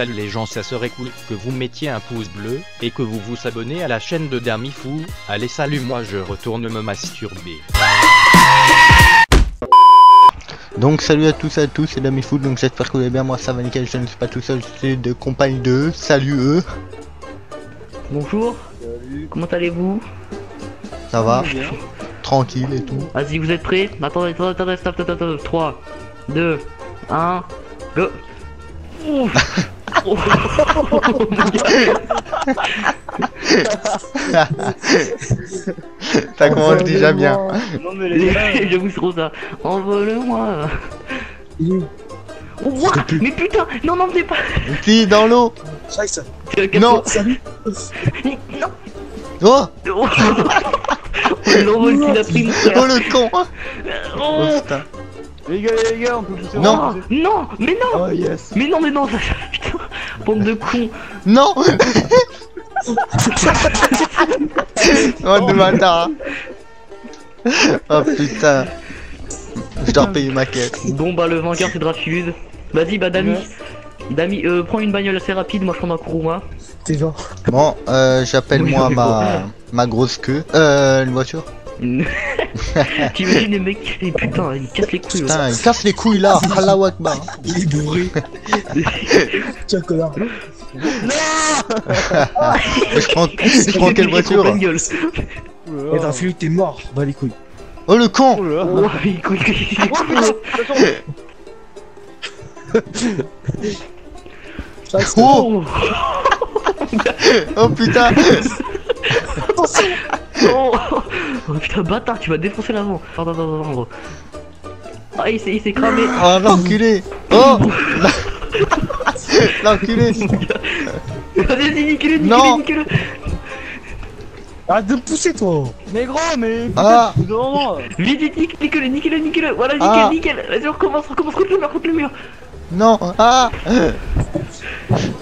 Salut les gens, ça serait cool que vous mettiez un pouce bleu et que vous vous abonnez à la chaîne de Dermifou. Allez salut, moi je retourne me masturber. Donc salut à tous, c'est Dermifou, donc j'espère que vous allez bien, moi ça va nickel, je ne suis pas tout seul, je suis de compagnie de salut eux. Bonjour, salut. Comment allez-vous? Ça va, bien. Tranquille et tout. Vas-y, vous êtes prêts? Attendez, attendez, attendez, 3, 2, 1, go. Ouf. Oh ça commence déjà bien. Non mais les gars, je vous trouve ça. Envole-moi. Ouah, mais putain, non, non, t'es pas. Si, dans l'eau. Non. Non. Oh. Oh l'envol qu'il a pris mon frère. Oh le con. Oh putain. Les gars, on peut pousser. Non, non, mais non. Oh, yes. Mais non, mais non, putain, bande de cons. Non. Oh, de bâtard. Oh, putain. Je dois payer ma quête. Bon, bah, le vainqueur, c'est Drafuse. Vas-y, bah, Dami. Dami, prends une bagnole assez rapide, moi, je prends un Kuruma. T'es genre. Bon, j'appelle moi oui, ma grosse queue. Une voiture. T'imagines les mecs, et putain, ils cassent les couilles. Putain, ils cassent les couilles là, Allah Akbar. Il est bourré. Tiens, connard. Je prends quelle voiture? Et t'as fui, t'es mort. Bah les couilles. Oh le con. Oh les couilles. Oh. Oh putain. Attention. Oh. Oh putain bâtard, tu vas défoncer l'avant. Pardon, pardon, pardon. Ah il s'est cramé. Oh l'enculé. Oh l'enculé. Vas-y nique-le, nique-le. Arrête de me pousser toi. Mais gros, mais putain, c'est devant moi. Vite, vite, nique-le, nique-le, nique-le. Voilà, nickel, nickel. Vas-y on recommence, contre le mur, Non. Ah.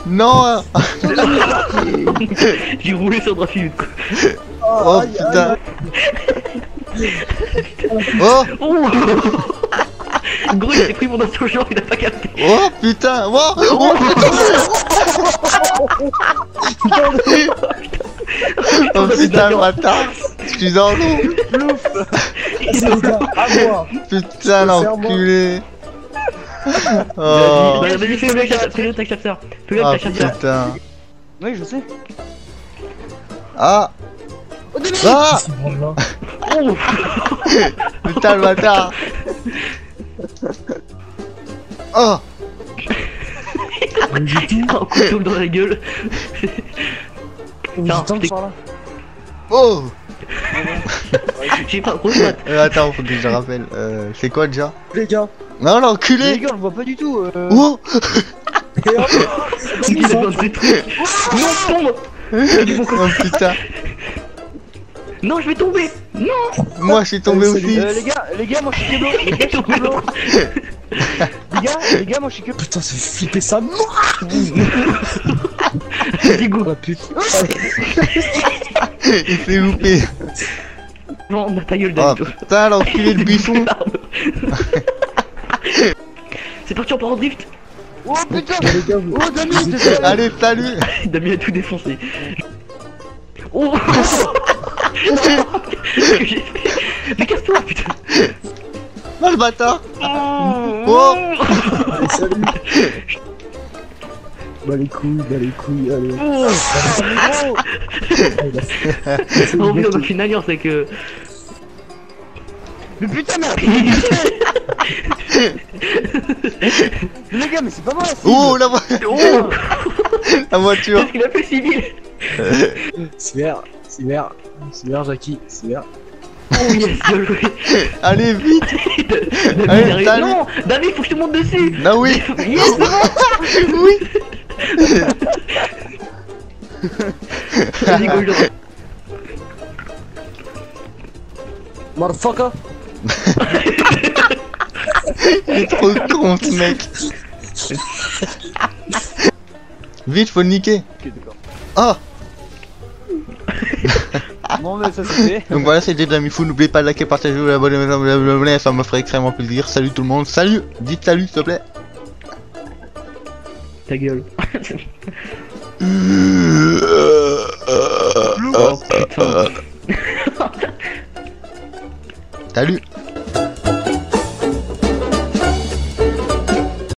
Non. J'ai roulé sur Drafuse. Oh putain. Oh. Gros il s'est pris mon assaut genre il a pas capté. Oh putain. Oh. Oh. Oh putain le bâtard. Je suis dans l'eau. Putain l'enculé. Oh. Vas-y fais-le avec ta sœur. Fais-le avec ta sœur. Putain. Oui je sais. Ah. Ah oh. Putain le bâtard. Oh. Il prend un couteau dans la gueule. Non, oh. J'ai pas gros pote. Attends, faut que je rappelle. C'est quoi déjà? Les gars. Non l'enculé. Les gars, on le voit pas du tout. Oh. Il est dans des trucs. Non tombe. Oh putain. Non, je vais tomber. Non. Moi, je suis tombé aussi. Les gars, moi, je suis que les gars, moi, je suis que. Putain, ça fait flipper ça. Digo. Oh, putain. Il s'est loupé. Non, on a ta gueule d'un. Oh, putain, l'enculé de buisson. C'est parti, on part en drift. Oh putain. Oh Damien. Allez, salut. Damien a tout défoncé. Oh. Mais casse-toi putain. Oh le bâtard. Oh. Allez, salut. Bah les couilles, allez. Oh. On vient dans une alliance avec mais putain merde. Les gars mais c'est pas moi. Oh la voiture. La voiture. Qu'est-ce qu'il a fait civil. C'est vert Jackie, c'est vert. Oh yes, bien joué. Allez vite. Allez, non David, faut que je te monte dessus. Bah oui. Yes, c'est bon. Oui. Motherfucker. Il est trop con ce mec. Vite, faut le niquer. Ok, d'accord. Ah. Non mais ça c'est donc voilà c'était Dermifou, n'oubliez pas de liker, partager, vous abonner, ça me ferait extrêmement plaisir. Salut tout le monde, salut, dites salut s'il te plaît. Ta gueule. Oh putain. Salut.